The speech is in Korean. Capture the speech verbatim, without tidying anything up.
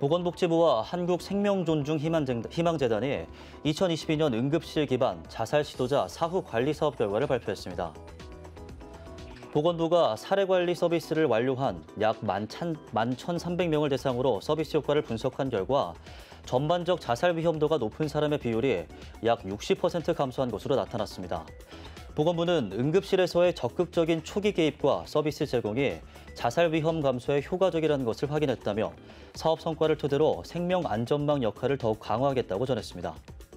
보건복지부와 한국생명존중희망재단이 이천이십이 년 응급실 기반 자살 시도자 사후 관리 사업 결과를 발표했습니다. 보건부가 사례관리 서비스를 완료한 약 만 천삼백 명을 대상으로 서비스 효과를 분석한 결과 전반적 자살 위험도가 높은 사람의 비율이 약 육십 퍼센트 감소한 것으로 나타났습니다. 보건부는 응급실에서의 적극적인 초기 개입과 서비스 제공이 자살 위험 감소에 효과적이라는 것을 확인했다며 사업 성과를 토대로 생명 안전망 역할을 더욱 강화하겠다고 전했습니다.